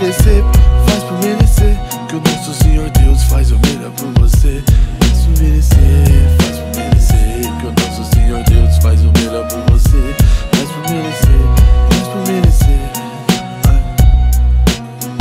merecer, faz por merecer, que o nosso Senhor Deus faz o melhor por você. Faz por merecer, faz por merecer, que o nosso Senhor Deus faz o melhor por você. Faz por merecer, faz por merecer.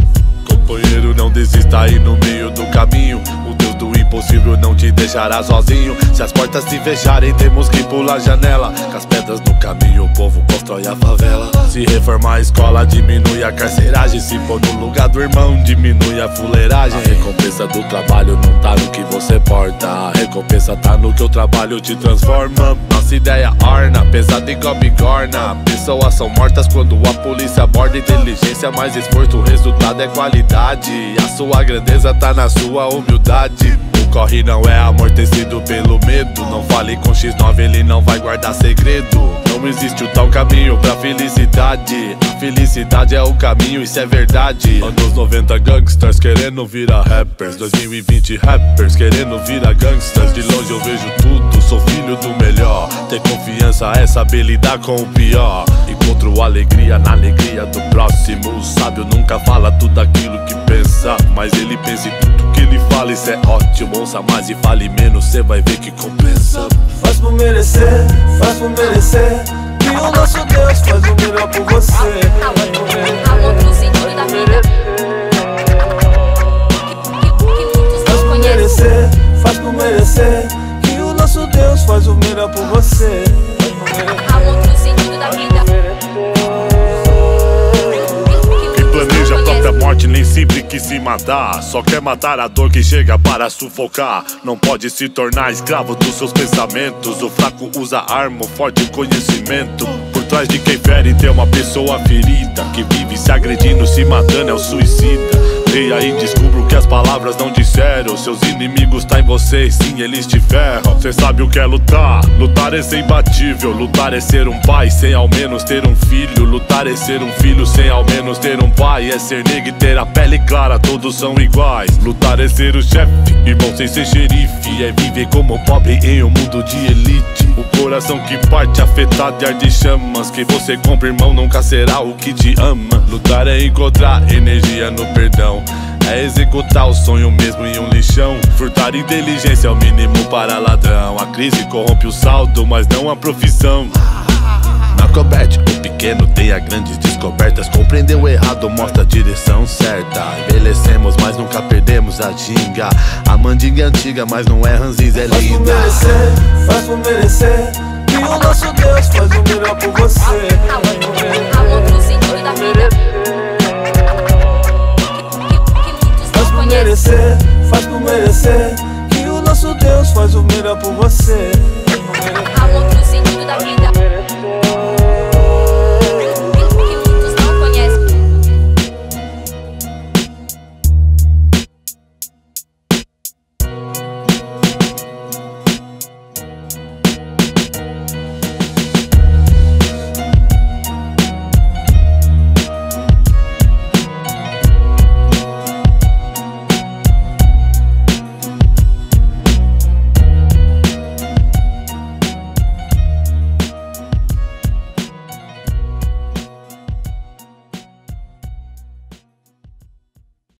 Companheiro, não desista aí no meio do caminho. O Deus do impossível não te deixará sozinho. Se as portas se fecharem, temos que pular a janela. Com as pedras no caminho, o povo constrói a favela. Se reformar a escola, diminui a carceragem. Se for no lugar do irmão, diminui a fuleiragem. A recompensa do trabalho não tá no que você porta. A recompensa tá no que o trabalho te transforma. Nossa ideia orna, pesada igual bigorna. Pessoas são mortas quando a polícia aborda. Inteligência mais esforço, o resultado é qualidade. A sua grandeza tá na sua humildade. O corre não é amortecido pelo medo. Não fale com X9, ele não vai guardar segredo. Não existe o tal caminho pra felicidade. A felicidade é o caminho, isso é verdade. Anos 90 gangsters querendo virar rappers, 2020 rappers querendo virar gangsters. De longe eu vejo tudo, sou filho do melhor. Ter confiança é saber lidar com o pior. Encontro alegria na alegria do próximo. O sábio nunca fala tudo aquilo que pensa, mas ele pensa em tudo que ele fala, isso é ótimo. Ouça mais e fale menos, cê vai ver que compensa. Faz por merecer, que o nosso Deus faz o melhor por você. Alô, pro sentido da vida. Faz por merecer, faz por merecer, que o nosso Deus faz o melhor por você. Alô, pro sentido da vida. Nem sempre quis se matar, só quer matar a dor que chega para sufocar. Não pode se tornar escravo dos seus pensamentos. O fraco usa arma, o forte conhecimento. Por trás de quem fere tem uma pessoa ferida, que vive se agredindo, se matando, é o suicida. Leia e descubra o que as palavras não disseram. Seus inimigos tá em você, sim, eles te ferram. Cê sabe o que é lutar, lutar é ser imbatível. Lutar é ser um pai sem ao menos ter um filho. Lutar é ser um filho sem ao menos ter um pai. É ser negro e ter a pele clara, todos são iguais. Lutar é ser o chefe, irmão sem ser xerife. É viver como pobre em um mundo de elite. O coração que parte afetado de ar de chamas. Que você compra, irmão, nunca será o que te ama. Lutar é encontrar energia no perdão. É executar o sonho mesmo em um lixão. Furtar inteligência é o mínimo para ladrão. A crise corrompe o saldo, mas não a profissão. Narcobet, o pequeno tem as grandes descobertas. Compreendeu errado, mostra a direção certa. Envelhecemos, mas nunca perdemos a ginga. A mandinga é antiga, mas não é ranziz, é linda. Faz por merecer, que o nosso Deus faz o melhor por você.